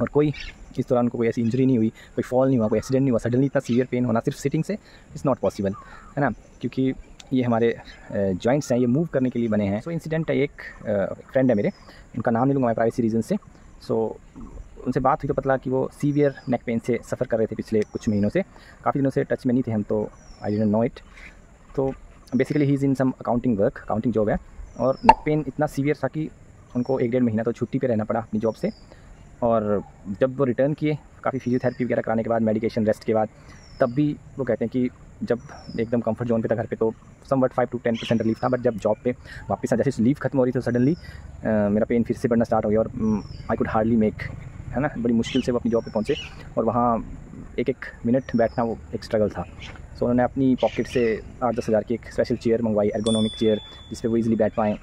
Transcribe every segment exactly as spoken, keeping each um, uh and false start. और कोई इस दौरान उनको कोई ऐसी इंजरी नहीं हुई, कोई फॉल नहीं हुआ, कोई एक्सीडेंट नहीं हुआ। सडनली इतना सीवियर पेन होना सिर्फ सिटिंग से इज़ नॉट पॉसिबल, है ना, क्योंकि ये हमारे जॉइंट्स हैं, ये मूव करने के लिए बने हैं। सो इंसिडेंट है, एक फ्रेंड है मेरे, उनका नाम नहीं लूँगा मैं प्राइवेसी रीजन से। सो उनसे बात हुई तो पता लगा कि वो सीवियर नेक पेन से सफ़र कर रहे थे पिछले कुछ महीनों से, काफ़ी दिनों से टच में नहीं थे हम, तो आई डोंट नो इट। तो basically he is in some accounting work, accounting job है, और नेक पेन इतना सीवियर था कि उनको एक डेढ़ महीना तो छुट्टी पे रहना पड़ा अपनी जॉब से। और जब वो रिटर्न किए काफ़ी फिजियोथेरेपी वगैरह कराने के बाद, मेडिकेशन रेस्ट के बाद, तब भी वो कहते हैं कि जब एकदम कंफर्ट जोन पे था घर पे तो somewhat five to ten percent relief था, बट जब जॉब पे वापस जैसे लीव खत्म हो रही तो सडनली मेरा पेन फिर से बढ़ना स्टार्ट हो गया और आई कुड हार्डली मेक, है ना, बड़ी मुश्किल से वो अपनी जॉब पे पहुँचे और वहाँ एक एक मिनट बैठना वो एक स्ट्रगल था। सो उन्होंने अपनी पॉकेट से आठ दस हज़ार की एक स्पेशल चेयर मंगवाई, एर्गोनॉमिक चेयर जिस पर वो ईजिली बैठ पाएँ,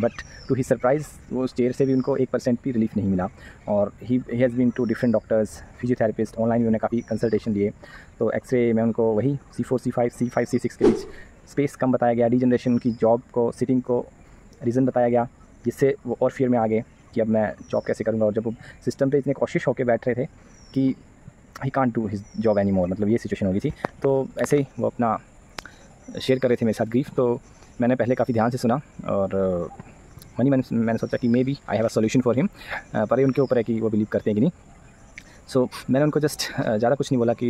बट टू ही सरप्राइज़ वो उस चेयर से भी उनको एक परसेंट भी रिलीफ नहीं मिला। और he has been to different doctors, physiotherapist, online भी उन्हें काफ़ी कंसल्टेशन लिए। तो एक्सरे में उनको वही C four C five C five C six के बीच स्पेस कम बताया गया, डीजनरेशन की जॉब को, सिटिंग को रीज़न बताया गया, जिससे वो और फियर में आ गए कि अब मैं जॉब कैसे करूँगा। और जब वो सिस्टम पर इतने कोशिश होकर बैठ रहे थे कि he can't do his job any more, मतलब ये सिचुएशन हो गई थी। तो ऐसे ही वो अपना शेयर कर रहे थे मेरे साथ ग्रीफ, तो मैंने पहले काफ़ी ध्यान से सुना और मनी मैंने मैंने सोचा कि maybe I have a solution for him, पर ये उनके ऊपर है कि वो बिलीव करते हैं कि नहीं। सो so, मैंने उनको जस्ट ज़्यादा कुछ नहीं बोला कि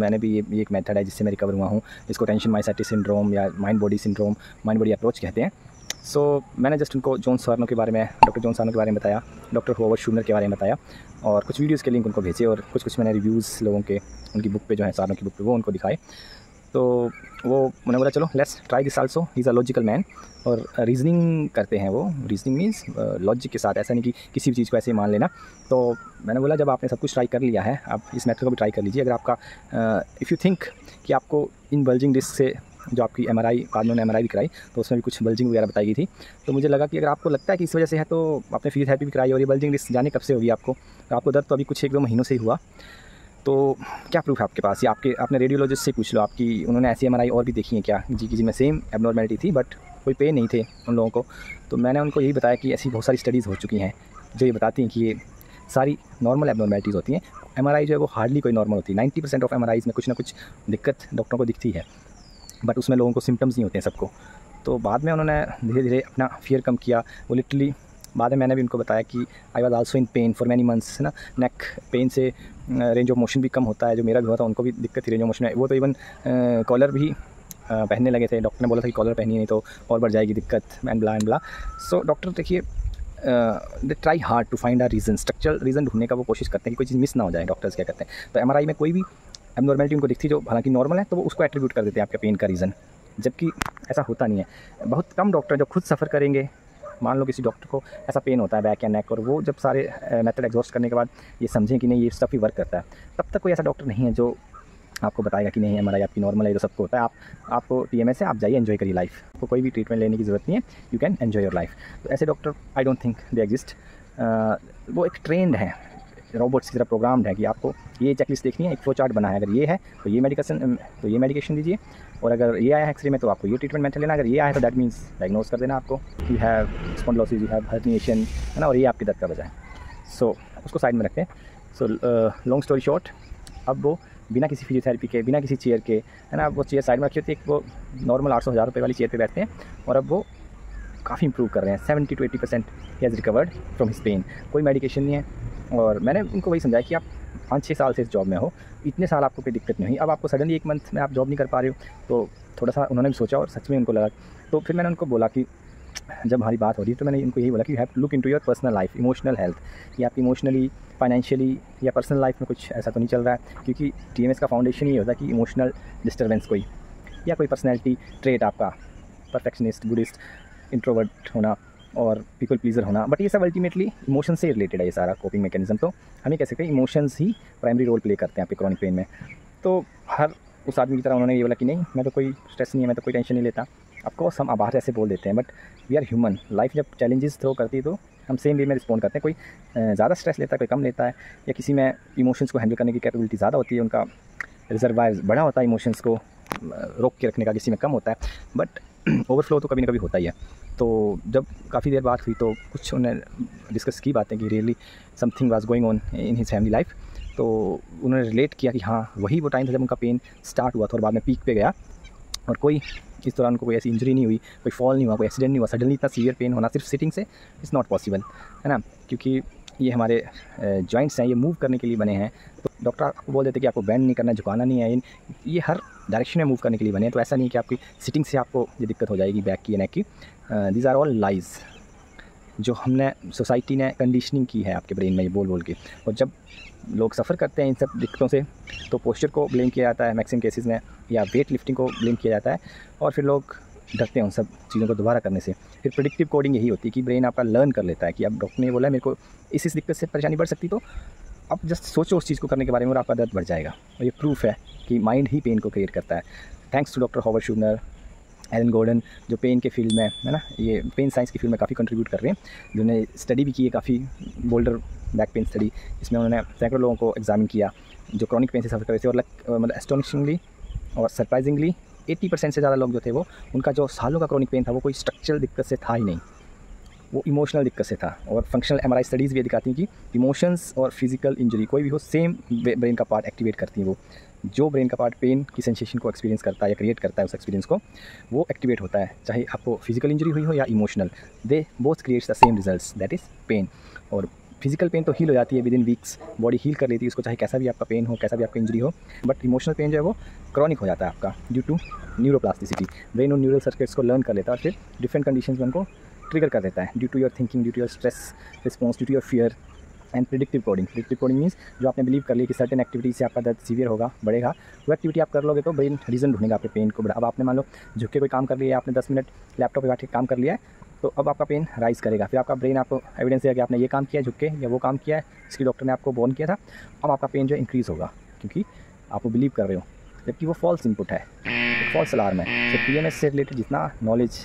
मैंने भी ये, ये एक मेथड है जिससे मैं रिकवर हुआ हूँ, इसको टेंशन मायोसाइटिस सिंड्रोम या mind body syndrome, mind body approach कहते हैं। सो so, मैंने जस्ट उनको जॉन सार्नो के बारे में, डॉक्टर जॉन सार्नो के बारे में बताया, डॉक्टर होवर्ड शुमनर के बारे में बताया और कुछ वीडियोज़ के लिंक उनको भेजे और कुछ कुछ मैंने रिव्यूज़ लोगों के, उनकी बुक पे जो है सार्नो की बुक पे, वो उनको दिखाए। तो वो उन्होंने बोला चलो let's try this also, he is a logical man, और रीजनिंग करते हैं वो, रीजनिंग मीन्स लॉजिक के साथ, ऐसा नहीं कि किसी भी चीज़ को ऐसे मान लेना। तो मैंने बोला जब आपने सब कुछ ट्राई कर लिया है आप इस मेथड को भी ट्राई कर लीजिए, अगर आपका इफ़ यू थिंक कि आपको इन बल्जिंग डिस्क से, जो आपकी एमआरआई, बाद में एमआरआई भी कराई तो उसमें भी कुछ बल्जिंग वगैरह बताई गई थी, तो मुझे लगा कि अगर आपको लगता है कि इस वजह से है तो आपने फिजियोथेरेपी भी कराई और ये बल्जिंग डिस्क जाने कब से होगी आपको, आपको दर्द तो अभी कुछ एक दो महीनों से ही हुआ, तो क्या प्रूफ है आपके पास, या आपके आपने रेडियोलॉजिस्ट से पूछ लो आपकी उन्होंने ऐसी एमआरआई और भी देखी है क्या, जी जी में सेम एबनॉर्मेलिटी थी बट कोई पेन नहीं थे उन लोगों को। तो मैंने उनको यही बताया कि ऐसी बहुत सारी स्टडीज़ हो चुकी हैं जो ये बताती हैं कि ये सारी नॉर्मल एबनॉर्मेलिटीज़ होती हैं, एमआरआई जो है वो हार्डली कोई नॉर्मल होती है, नाइन्टी परसेंट ऑफ एमआरआईज़ में कुछ ना कुछ दिक्कत डॉक्टरों को दिखती है बट उसमें लोगों को सिम्टम्स नहीं होते हैं सबको। तो बाद में उन्होंने धीरे धीरे अपना फियर कम किया, वो लिटरली बाद में मैंने भी उनको बताया कि I was also in pain for many months, है ना, नेक पेन से रेंज ऑफ मोशन भी कम होता है, जो मेरा भी हुआ था, उनको भी दिक्कत थी रेंज ऑफ मोशन में, वो तो इवन कॉलर भी पहनने लगे थे, डॉक्टर ने बोला था कि कॉलर पहनिए नहीं तो और बढ़ जाएगी दिक्कत, and blah and blah. So doctor देखिए they try hard to find a reason, structural reason ढूंढने का वो कोशिश करते हैं कि कोई चीज़ मिस ना हो जाए, डॉक्टर्स क्या करते हैं। तो एमआरआई में कोई भी एबनॉर्मेलिटी उनको दिखती है जो हालांकि नॉर्मल है तो वो उसको एट्रीब्यूट कर देते हैं आपके पेन का रीज़न, जबकि ऐसा होता नहीं है। बहुत कम डॉक्टर जो खुद सफ़र करेंगे, मान लो किसी डॉक्टर को ऐसा पेन होता है बैक या नेक और वो जब सारे मेथड एग्जॉस्ट करने के बाद ये समझें कि नहीं ये स्टफ ही वर्क करता है, तब तक कोई ऐसा डॉक्टर नहीं है जो आपको बताएगा कि नहीं एमआरआई आपकी नॉर्मल है, तो सबको होता है, आप आपको टीएमएस है, आप जाइए एंजॉय करिए लाइफ, आपको कोई भी ट्रीटमेंट लेने की जरूरत नहीं है, you can enjoy your life. तो ऐसे doctor I don't think they exist, वो एक ट्रेंड है, रोबोट्स की तरह प्रोग्राम्ड है कि आपको ये चेकलिस्ट देखनी है, एक फ्लो चार्ट बना है, अगर ये है तो ये मेडिकेशन तो ये मेडिकेशन दीजिए, और अगर ये आया है एक्सरे में तो आपको ये ट्रीटमेंट मेथड लेना, अगर ये आया है तो दैट मीन्स डायग्नोज कर देना आपको, you have spondylosis, you have herniation, है ना, और ये आपकी दर्द का वजह है। सो so, उसको साइड में रखते हैं। सो लॉन्ग स्टोरी शॉर्ट, अब वो बिना किसी फिजियोथेरेपी के, बिना किसी चेयर के, है ना, अब वो चेयर साइड में रखी होती है, वो नॉर्मल आठ सौ हज़ार रुपये वाली चेयर पर बैठते हैं और अब वो काफ़ी इंप्रूव कर रहे हैं, seventy to eighty percent he has recovered from his pain, कोई मेडिकेशन नहीं है। और मैंने उनको वही समझाया कि आप पाँच छः साल से इस जॉब में हो, इतने साल आपको कोई दिक्कत नहीं हुई, अब आपको सडनली एक मंथ में आप जॉब नहीं कर पा रहे हो, तो थोड़ा सा उन्होंने भी सोचा और सच में उनको लगा। तो फिर मैंने उनको बोला कि जब हमारी बात हो रही है तो मैंने उनको यही बोला कि have to look into your personal life, emotional health, या आपकी इमोशनली, फाइनेंशियली या पर्सनल लाइफ में कुछ ऐसा तो नहीं चल रहा है, क्योंकि टीएमएस का फाउंडेशन ये होता है कि इमोशनल डिस्टर्बेंस कोई या कोई पर्सनैलिटी ट्रेट आपका, परफेक्शनिस्ट, बुद्धिस्ट, इंट्रोवर्ट होना और पीपल प्लीजर होना, बट ये सब अल्टीमेटली इमोशन से रिलेटेड है, ये सारा कोपिंग मैकेनिज्म। तो हम ये कह सकते हैं इमोशंस ही प्राइमरी रोल प्ले करते हैं आपके क्रॉनिक पेन में। तो हर उस आदमी की तरह उन्होंने ये बोला कि नहीं मैं तो कोई स्ट्रेस नहीं है, मैं तो कोई टेंशन नहीं लेता। ऑफकोर्स हम बाहर ऐसे बोल देते हैं but we are human, life जब चैलेंजेस थ्रो करती है तो हम सेम वे में रिस्पॉन्ड करते हैं, कोई ज़्यादा स्ट्रेस लेता है, कोई कम लेता है, या किसी में इमोशंस को हैंडल करने की कैपेबिलिटी ज़्यादा होती है, उनका रिजर्वायर बड़ा होता है इमोशंस को रोक के रखने का, किसी में कम होता है, बट ओवरफ्लो तो कभी ना कभी होता ही है। तो जब काफ़ी देर बात हुई तो कुछ उन्होंने डिस्कस की बातें कि really something was going on in his family life. तो उन्होंने रिलेट किया कि हाँ वही वो टाइम था जब उनका पेन स्टार्ट हुआ था और बाद में पीक पे गया, और कोई इस दौरान उनको कोई ऐसी इंजरी नहीं हुई, कोई फॉल नहीं हुआ, कोई एक्सीडेंट नहीं हुआ। सडनली इतना सीवियर पेन होना सिर्फ सिटिंग से इज़ नॉट पॉसिबल, है ना, क्योंकि ये हमारे जॉइंट्स हैं, ये मूव करने के लिए बने हैं। तो डॉक्टर आपको बोल देते हैं कि आपको बैंड नहीं करना, झुकाना नहीं है, ये हर डायरेक्शन में मूव करने के लिए बने हैं। तो ऐसा नहीं कि आपकी सिटिंग से आपको ये दिक्कत हो जाएगी बैक की या नेक की। दीज आर ऑल लाइज जो हमने सोसाइटी ने कंडीशनिंग की है आपके ब्रेन में ये बोल बोल के। और जब लोग सफ़र करते हैं इन सब दिक्कतों से तो पोस्चर को ब्लेम किया जाता है मैक्सिमम केसेस में, या वेट लिफ्टिंग को ब्लेम किया जाता है, और फिर लोग डरते हैं उन सब चीज़ों को दोबारा करने से। फिर प्रेडिक्टिव कोडिंग यही होती है कि ब्रेन आपका लर्न कर लेता है कि अब डॉक्टर ने बोला मेरे को इस इस दिक्कत से परेशानी बढ़ सकती, तो आप जस्ट सोचो उस चीज़ को करने के बारे में और आपका दर्द बढ़ जाएगा। और ये प्रूफ है कि माइंड ही पेन को क्रिएट करता है। Thanks to doctor Howard Schubiner, Alan golden, जो पेन के फील्ड में, है ना, ये पेन साइंस की फील्ड में काफ़ी कंट्रीब्यूट कर रहे हैं, जिन्होंने स्टडी भी की है काफ़ी, बोल्डर बैक पेन स्टडी, इसमें उन्होंने सैकड़ों लोगों को एग्जामिन किया जो क्रॉनिक पेन से सफ़र कर रहे थे। और मतलब एस्टोनिशिंगली और सरप्राइजिंगली अस्सी परसेंट से ज़्यादा लोग जो थे वो, उनका जो सालों का क्रॉनिक पेन था वो कोई स्ट्रक्चरल दिक्कत से था ही नहीं, वो इमोशनल दिक्कत से था। और फंक्शनल एमआरआई स्टडीज़ भी दिखाती हैं कि इमोशंस और फिजिकल इंजरी कोई भी हो, सेम ब्रेन का पार्ट एक्टिवेट करती हैं वो। जो ब्रेन का पार्ट पेन की सेंसेशन को एक्सपीरियंस करता है या क्रिएट करता है उस एक्सपीरियंस को, वो एक्टिवेट होता है चाहे आपको फिजिकल इंजरी हुई हो या emotional. They both creates the same results, that is pain. और फिजिकल पेन तो हील हो जाती है within weeks, body heal कर लेती है उसको, चाहे कैसा भी आपका पेन हो, कैसा भी आपका इंजरी हो। बट इमोशनल पेन जो है वो क्रॉनिक हो जाता है आपका ड्यू टू न्यूरोप्लास्टिसिटी। ब्रेन और न्यूरल सर्किट्स को लर्न कर लेता है और फिर डिफरेंट कंडीशन में उनको ट्रिगर कर देता है, due to your thinking, due to your stress response, due to your fear and predictive coding. Predictive coding means जो आपने बिलीव कर लिया कि सर्टेन एक्टिविटी से आपका दर्द सीवियर होगा, बढ़ेगा, वो एक्टिविटी आप कर लोगे तो ब्रेन रीजन ढूंढेगा आपके पेन को। अब आपने मान लो झुक के कोई काम कर लिया, आपने दस मिनट लैपटॉप पे बैठ के काम कर लिया है, तो अब आपका पेन राइज करेगा। फिर आपका ब्रेन आपको एविडेंस देगा कि आपने ये काम किया है झुक के, या वो काम किया है इसकी डॉक्टर ने आपको बोर्न किया था। अब आपका पेन जो इंक्रीज़ होगा क्योंकि आप वो बिलीव कर रहे हो, जबकि वो फॉल्स इनपुट है, फॉल्स अलार्म है। तो टीएमएस से रिलेटेड जितना नॉलेज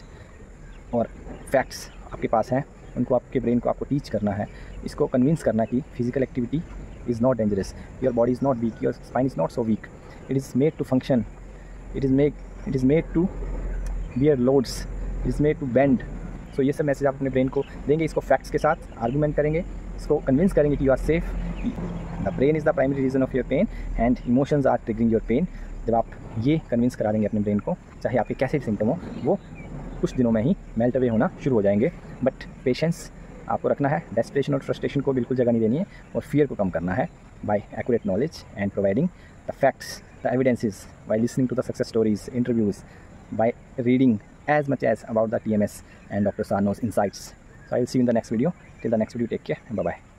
और फैक्ट्स आपके पास हैं उनको आपके ब्रेन को आपको टीच करना है, इसको कन्विंस करना कि physical activity is not dangerous, your body is not weak, your spine is not so weak, it is made to function, it is made it is made to bear loads, it is made to bend. So ये सब message आप अपने brain को देंगे, इसको facts के साथ argument करेंगे, इसको कन्विंस करेंगे कि you are safe, the brain is the primary reason of your pain and emotions are triggering your pain. जब आप ये कन्विंस करा देंगे अपने ब्रेन को, चाहे आपके कैसे भी सिम्टम हो, वो कुछ दिनों में ही मेल्ट अवे होना शुरू हो जाएंगे। बट पेशेंस आपको रखना है, डेस्परेशन और फ्रस्ट्रेशन को बिल्कुल जगह नहीं देनी है, और फियर को कम करना है by accurate knowledge and providing the facts, the evidences, by listening to the success stories, interviews, by reading as much as about the T M S and Doctor Sarno's insights. So I will see you in the next video. Till the next video, take care and bye bye.